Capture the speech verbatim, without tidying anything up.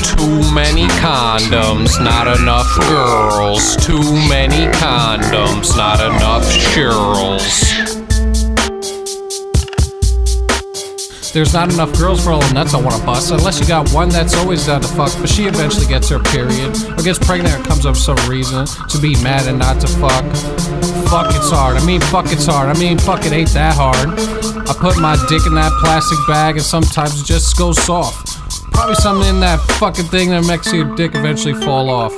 Too many condoms, not enough girls. Too many condoms, not enough Sheryls. There's not enough girls for all the nuts I wanna bust, unless you got one that's always down to fuck, but she eventually gets her period, or gets pregnant or comes up with some reason to be mad and not to fuck. Fuck it's hard, I mean fuck it's hard, I mean fuck it ain't that hard. I put my dick in that plastic bag and sometimes it just goes soft. Probably something in that fucking thing that makes your dick eventually fall off.